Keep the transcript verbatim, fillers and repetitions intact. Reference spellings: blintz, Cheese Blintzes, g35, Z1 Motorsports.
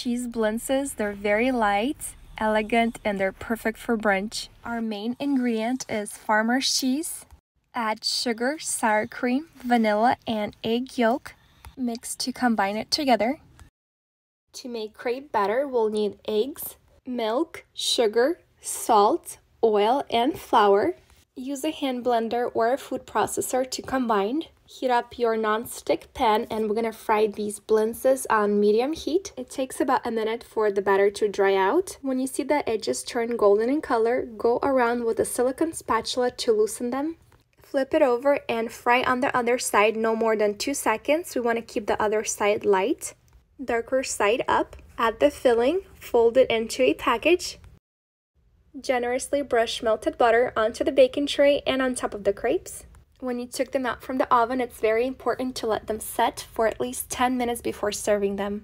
Cheese Blintzes. They're very light, elegant, and they're perfect for brunch. Our main ingredient is farmer's cheese. Add sugar, sour cream, vanilla, and egg yolk. Mix to combine it together. To make crepe batter, we'll need eggs, milk, sugar, salt, oil, and flour. Use a hand blender or a food processor to combine. Heat up your non-stick pan and we're gonna fry these blintzes on medium heat. It takes about a minute for the batter to dry out. When you see the edges turn golden in color, go around with a silicone spatula to loosen them. Flip it over and fry on the other side no more than two seconds. We want to keep the other side light. Darker side up. Add the filling, fold it into a package. Generously brush melted butter onto the baking tray and on top of the crepes. When you took them out from the oven, it's very important to let them set for at least ten minutes before serving them.